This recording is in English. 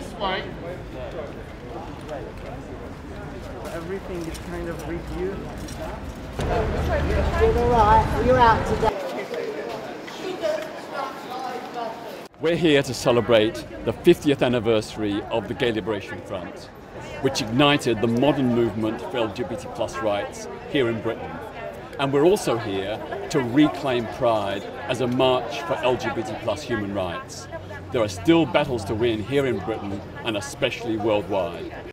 this way. Everything is kind of reviewed. You're out today. We're here to celebrate the 50th anniversary of the Gay Liberation Front, which ignited the modern movement for LGBT+ rights here in Britain. And we're also here to reclaim pride as a march for LGBT+ human rights. There are still battles to win here in Britain and especially worldwide.